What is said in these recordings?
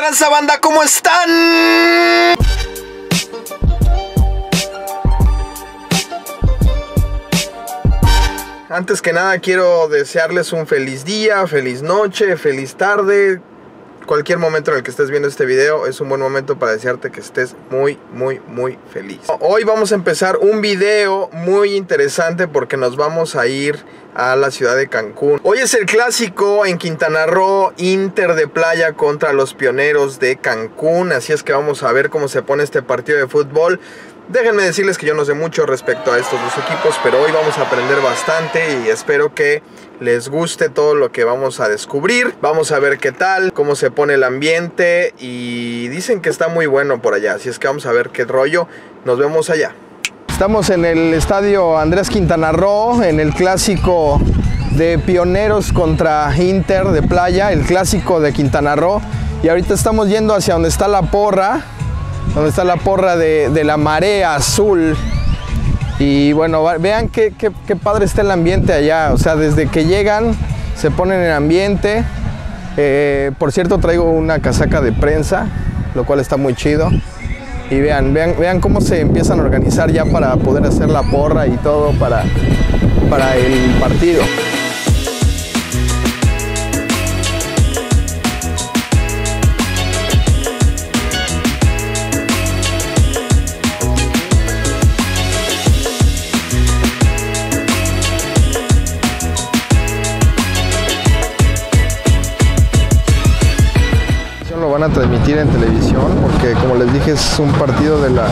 Transabanda, ¿cómo están? Antes que nada quiero desearles un feliz día, feliz noche, feliz tarde. Cualquier momento en el que estés viendo este video es un buen momento para desearte que estés muy feliz. Hoy vamos a empezar un video muy interesante porque nos vamos a ir a la ciudad de Cancún. Hoy es el clásico en Quintana Roo, Inter de Playa contra los Pioneros de Cancún. Así es que vamos a ver cómo se pone este partido de fútbol. Déjenme decirles que yo no sé mucho respecto a estos dos equipos, pero hoy vamos a aprender bastante y espero que les guste todo lo que vamos a descubrir. Vamos a ver qué tal, cómo se pone el ambiente y dicen que está muy bueno por allá, así es que vamos a ver qué rollo. Nos vemos allá. Estamos en el estadio Andrés Quintana Roo, en el clásico de Pioneros contra Inter de Playa, el clásico de Quintana Roo. Y ahorita estamos yendo hacia donde está la porra. Donde está la porra de la Marea Azul. Y bueno, vean qué padre está el ambiente allá. O sea, desde que llegan se ponen en ambiente. Por cierto, traigo una casaca de prensa, lo cual está muy chido. Y vean cómo se empiezan a organizar ya para poder hacer la porra y todo para el partido. A transmitir en televisión porque, como les dije, es un partido de la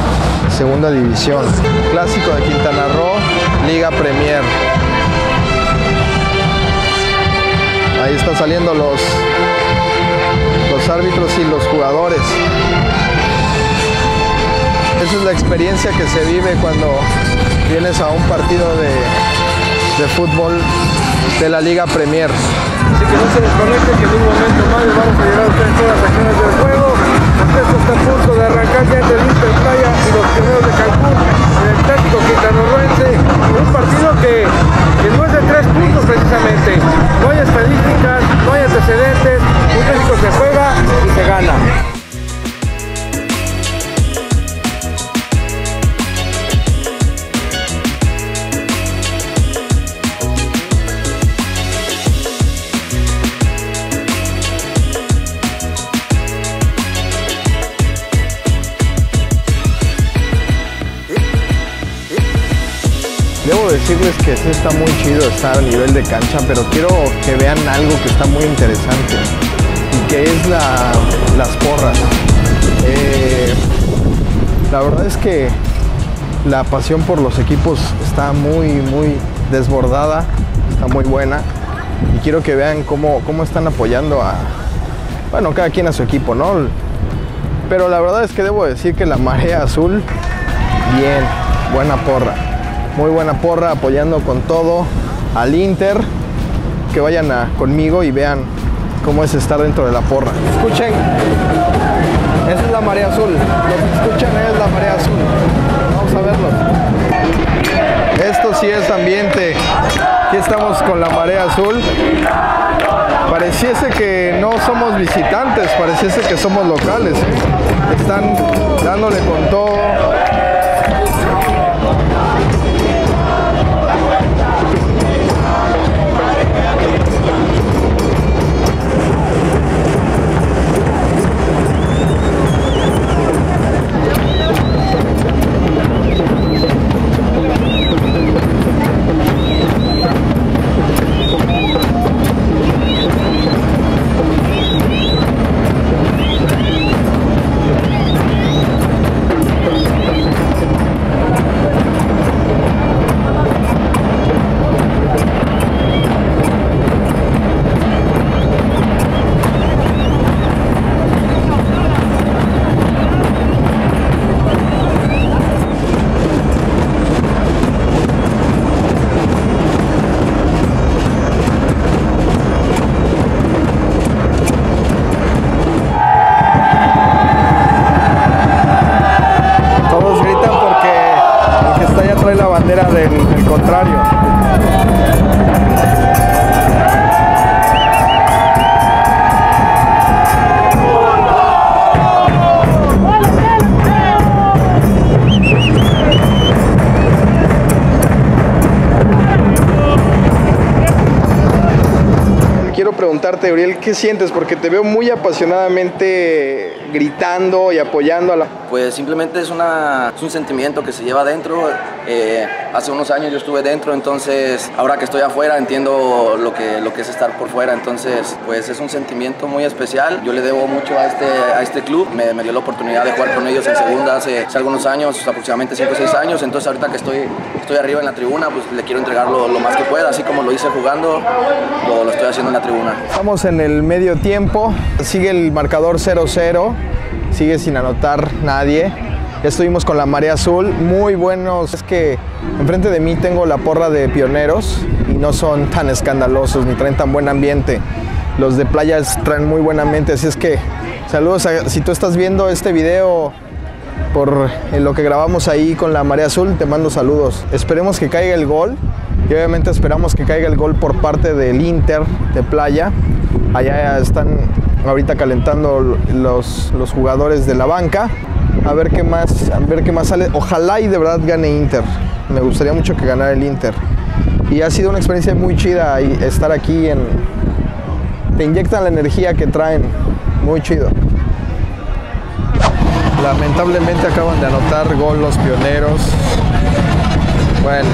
segunda división, clásico de Quintana Roo, Liga Premier. Ahí están saliendo los árbitros y los jugadores. Esa es la experiencia que se vive cuando vienes a un partido de fútbol de la Liga Premier. Así que no se desconecten, que en un momento más les vamos a llegar a ustedes todas las acciones del juego. Esto está a punto de arrancar ya entre el Inter Playa y los Pioneros de Cancún, en el técnico quintanarroense. Un partido que no es de 3 puntos precisamente. No hay estadísticas, no hay antecedentes. Un técnico se juega y se gana. Debo decirles que sí está muy chido estar a nivel de cancha, pero quiero que vean algo que está muy interesante y que es las porras. La verdad es que la pasión por los equipos está muy desbordada, está muy buena y quiero que vean cómo están apoyando a, bueno, cada quien a su equipo, ¿no? Pero la verdad es que debo decir que la Marea Azul, bien, buena porra. Muy buena porra, apoyando con todo al Inter. Que vayan conmigo y vean cómo es estar dentro de la porra. Escuchen, esa es la Marea Azul. Lo que escuchan es la Marea Azul. Vamos a verlo. Esto sí es ambiente. Aquí estamos con la Marea Azul. Pareciese que no somos visitantes, pareciese que somos locales. Están dándole con todo. preguntarte, Uriel, ¿qué sientes? Porque te veo muy apasionadamente gritando y apoyando a la... Pues simplemente es un sentimiento que se lleva adentro. Hace unos años yo estuve dentro, entonces ahora que estoy afuera entiendo lo que es estar por fuera. Entonces, pues es un sentimiento muy especial. Yo le debo mucho a este club. Me dio la oportunidad de jugar con ellos en segunda hace algunos años, aproximadamente 5 o 6 años. Entonces ahorita que estoy arriba en la tribuna, pues le quiero entregar lo más que pueda. Así como lo hice jugando, lo estoy haciendo en la tribuna. Estamos en el medio tiempo. Sigue el marcador 0-0. Sigue sin anotar nadie. Ya estuvimos con la Marea Azul, muy buenos. Es que enfrente de mí tengo la porra de Pioneros y no son tan escandalosos ni traen tan buen ambiente. Los de Playas traen muy buen ambiente, así es que saludos si tú estás viendo este video por lo que grabamos ahí con la Marea Azul, te mando saludos. Esperemos que caiga el gol y obviamente esperamos que caiga el gol por parte del Inter de Playa. Allá están ahorita calentando los jugadores de la banca. A ver qué más sale. Ojalá y de verdad gane Inter. Me gustaría mucho que ganara el Inter. Y ha sido una experiencia muy chida estar aquí. Te inyectan la energía que traen. Muy chido. Lamentablemente acaban de anotar gol los Pioneros. Bueno.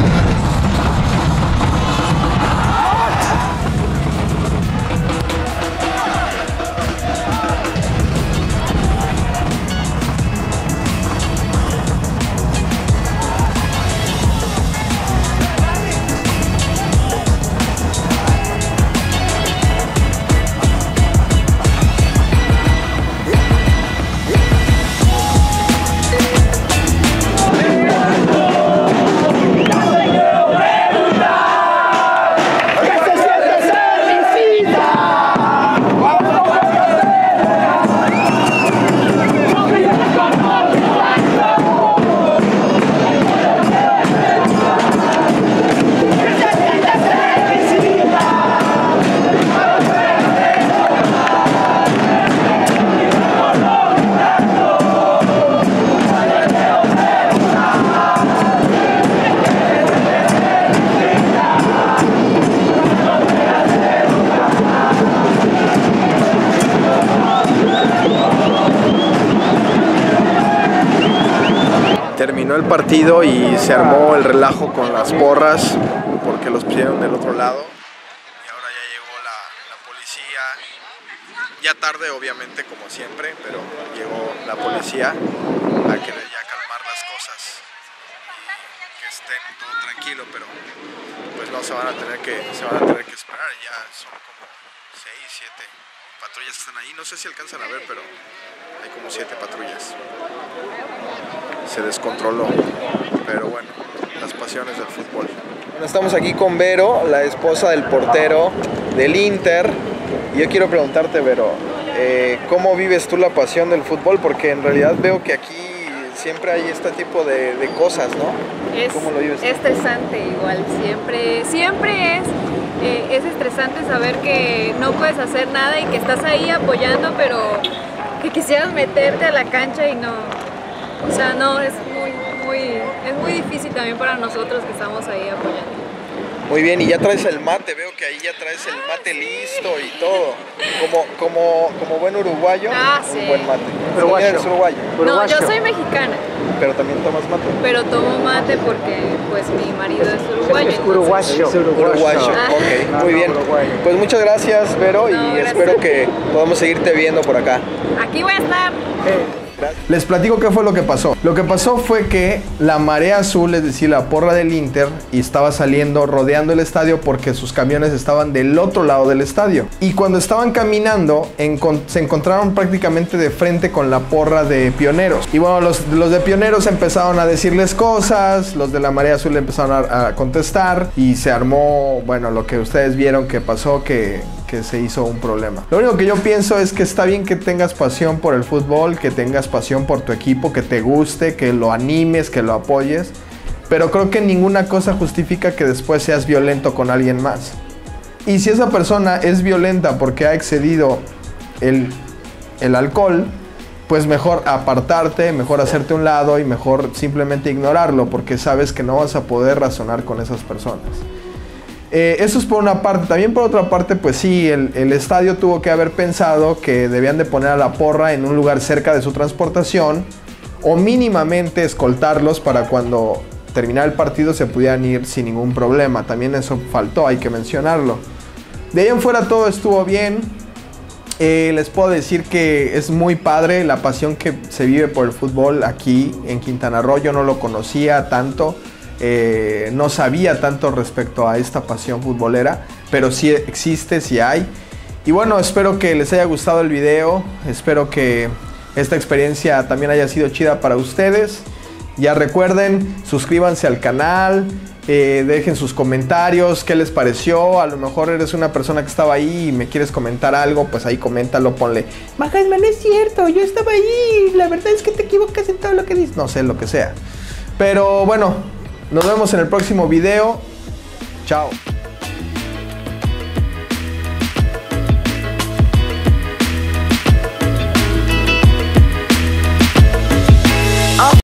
Terminó el partido y se armó el relajo con las porras porque los pusieron del otro lado. Y ahora ya llegó la policía, ya tarde obviamente como siempre, pero llegó la policía a querer ya calmar las cosas y que estén todo tranquilo, pero pues no se van a tener que esperar. Ya son como 6, 7 patrullas que están ahí, no sé si alcanzan a ver, pero hay como 7 patrullas. Se descontroló, pero bueno, las pasiones del fútbol. Estamos aquí con Vero, la esposa del portero del Inter. Yo quiero preguntarte, Vero, ¿cómo vives tú la pasión del fútbol? Porque en realidad veo que aquí siempre hay este tipo de cosas, ¿no? ¿Cómo lo vives? Es estresante igual, siempre es estresante saber que no puedes hacer nada y que estás ahí apoyando, pero que quisieras meterte a la cancha y no... O sea, no, es muy difícil también para nosotros que estamos ahí apoyando. Muy bien, y ya traes el mate, veo que ahí ya traes el mate listo y todo. Como buen uruguayo, buen mate. ¿Pero eres uruguayo? No, yo soy mexicana. ¿Pero también tomas mate? Pero tomo mate porque pues mi marido es uruguayo. Es uruguayo. Uruguayo, ok, muy bien. Pues muchas gracias, Vero, y espero que podamos seguirte viendo por acá. Aquí voy a estar. Les platico qué fue lo que pasó. Lo que pasó fue que la Marea Azul, es decir, la porra del Inter, estaba saliendo, rodeando el estadio porque sus camiones estaban del otro lado del estadio. Y cuando estaban caminando, se encontraron prácticamente de frente con la porra de Pioneros. Y bueno, los de Pioneros empezaron a decirles cosas, los de la Marea Azul empezaron a contestar y se armó, bueno, lo que ustedes vieron que pasó, que se hizo un problema. Lo único que yo pienso es que está bien que tengas pasión por el fútbol, que tengas pasión por tu equipo, que te guste, que lo animes, que lo apoyes, pero creo que ninguna cosa justifica que después seas violento con alguien más. Y si esa persona es violenta porque ha excedido el alcohol, pues mejor apartarte, mejor hacerte a un lado y mejor simplemente ignorarlo, porque sabes que no vas a poder razonar con esas personas. Eso es por una parte. También por otra parte, pues sí, el estadio tuvo que haber pensado que debían de poner a la porra en un lugar cerca de su transportación, o mínimamente escoltarlos para cuando terminara el partido se pudieran ir sin ningún problema. También eso faltó, hay que mencionarlo. De ahí en fuera todo estuvo bien. Les puedo decir que es muy padre la pasión que se vive por el fútbol aquí en Quintana Roo. Yo no lo conocía tanto, no sabía tanto respecto a esta pasión futbolera, pero sí existe, sí hay. Y bueno, espero que les haya gustado el video, espero que esta experiencia también haya sido chida para ustedes. Ya recuerden, suscríbanse al canal. Dejen sus comentarios, qué les pareció. A lo mejor eres una persona que estaba ahí y me quieres comentar algo, pues ahí coméntalo, ponle: Mahatma, no es cierto, yo estaba ahí, la verdad es que te equivocas en todo lo que dices. No sé, lo que sea. Pero bueno, nos vemos en el próximo video. Chao.